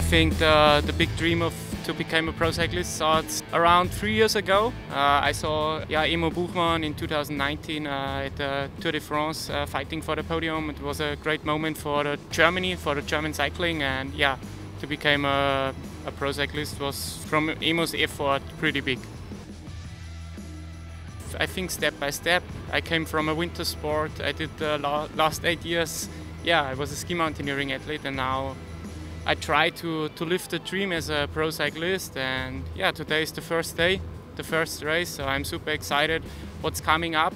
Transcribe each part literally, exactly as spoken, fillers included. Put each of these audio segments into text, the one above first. I think the, the big dream of to become a pro cyclist starts around three years ago. Uh, I saw yeah, Emo Buchmann in two thousand nineteen uh, at the Tour de France uh, fighting for the podium. It was a great moment for the Germany, for the German cycling, and yeah, to become a, a pro cyclist was, from Emo's effort, pretty big. I think step by step. I came from a winter sport. I did the la last eight years. Yeah, I was a ski mountaineering athlete, and now I try to, to live the dream as a pro cyclist. And yeah, today is the first day, the first race, so I'm super excited what's coming up.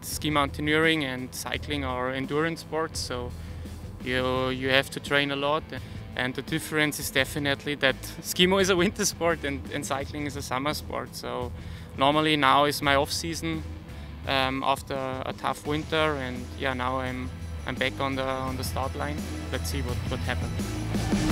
Ski mountaineering and cycling are endurance sports, so you, you have to train a lot. And the difference is definitely that skimo is a winter sport and, and cycling is a summer sport. So normally now is my off season um, after a tough winter, and yeah, now I'm I'm back on the on the start line. Let's see what what happens.